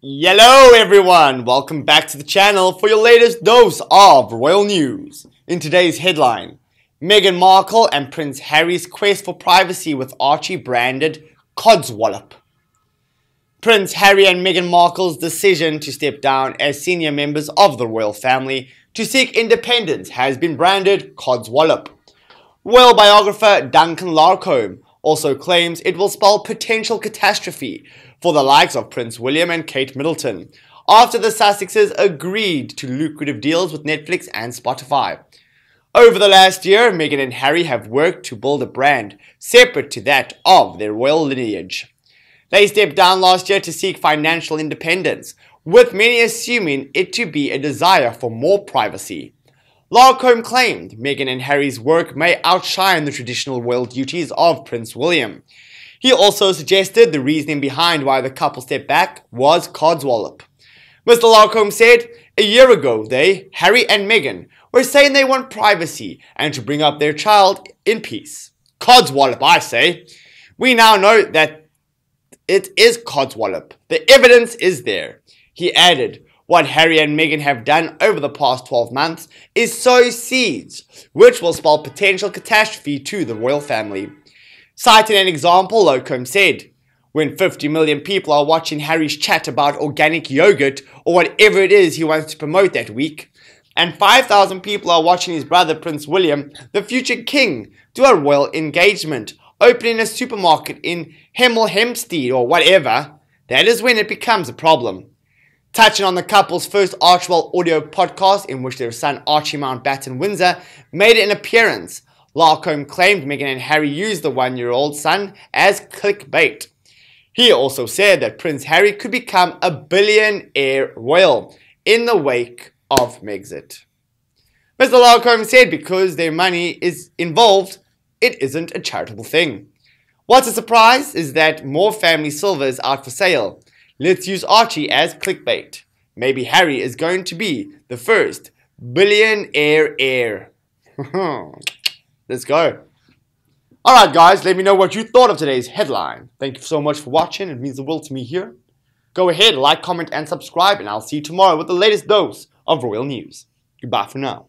Hello everyone, welcome back to the channel for your latest dose of royal news. In today's headline, Meghan Markle and Prince Harry's quest for privacy with Archie branded codswallop. Prince Harry and Meghan Markle's decision to step down as senior members of the royal family to seek independence has been branded codswallop. Royal biographer Duncan Larcombe also claims it will spell potential catastrophe for the likes of Prince William and Kate Middleton, after the Sussexes agreed to lucrative deals with Netflix and Spotify. Over the last year, Meghan and Harry have worked to build a brand separate to that of their royal lineage. They stepped down last year to seek financial independence, with many assuming it to be a desire for more privacy. Larcombe claimed Meghan and Harry's work may outshine the traditional royal duties of Prince William. He also suggested the reasoning behind why the couple stepped back was codswallop. Mr. Larcombe said, "A year ago they, Harry and Meghan, were saying they want privacy and to bring up their child in peace. Codswallop, I say. We now know that it is codswallop. The evidence is there." He added, "What Harry and Meghan have done over the past 12 months is sow seeds, which will spell potential catastrophe to the royal family." Citing an example, Larcombe said, "When 50 million people are watching Harry's chat about organic yogurt or whatever it is he wants to promote that week, and 5,000 people are watching his brother Prince William, the future king, do a royal engagement, opening a supermarket in Hemel Hempstead or whatever, that is when it becomes a problem." Touching on the couple's first Archewell audio podcast, in which their son Archie Mountbatten-Windsor made an appearance, Larcombe claimed Meghan and Harry used the one-year-old son as clickbait. He also said that Prince Harry could become a billionaire royal in the wake of Megxit. Mr. Larcombe said because their money is involved, it isn't a charitable thing. "What's a surprise is that more family silver is out for sale. Let's use Archie as clickbait. Maybe Harry is going to be the first billionaire heir." Let's go. Alright guys, let me know what you thought of today's headline. Thank you so much for watching, it means the world to me here. Go ahead, like, comment and subscribe, and I'll see you tomorrow with the latest dose of royal news. Goodbye for now.